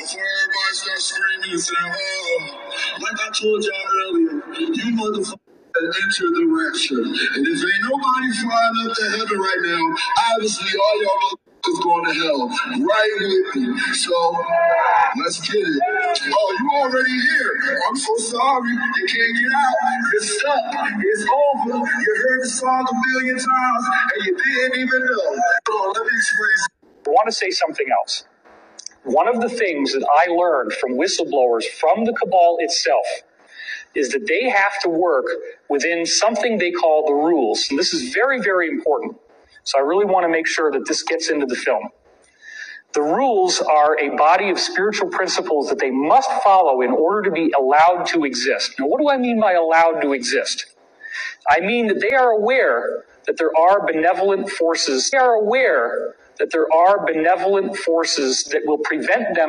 four of us start screaming and saying, like I told y'all earlier, you motherfuckers that entered the rapture. And if ain't nobody flying up to heaven right now, obviously all y'all motherfuckers going to hell right with me. So let's get it. Oh, you already here. I'm so sorry. You can't get out. You're stuck. It's over. You heard the song a million times and you didn't even know. Come on, let me explain something. I want to say something else. One of the things that I learned from whistleblowers from the cabal itself is that they have to work within something they call the rules. And this is very, very important. So I really want to make sure that this gets into the film. The rules are a body of spiritual principles that they must follow in order to be allowed to exist. Now, what do I mean by allowed to exist? I mean that they are aware that there are benevolent forces. They are aware that there are benevolent forces that will prevent them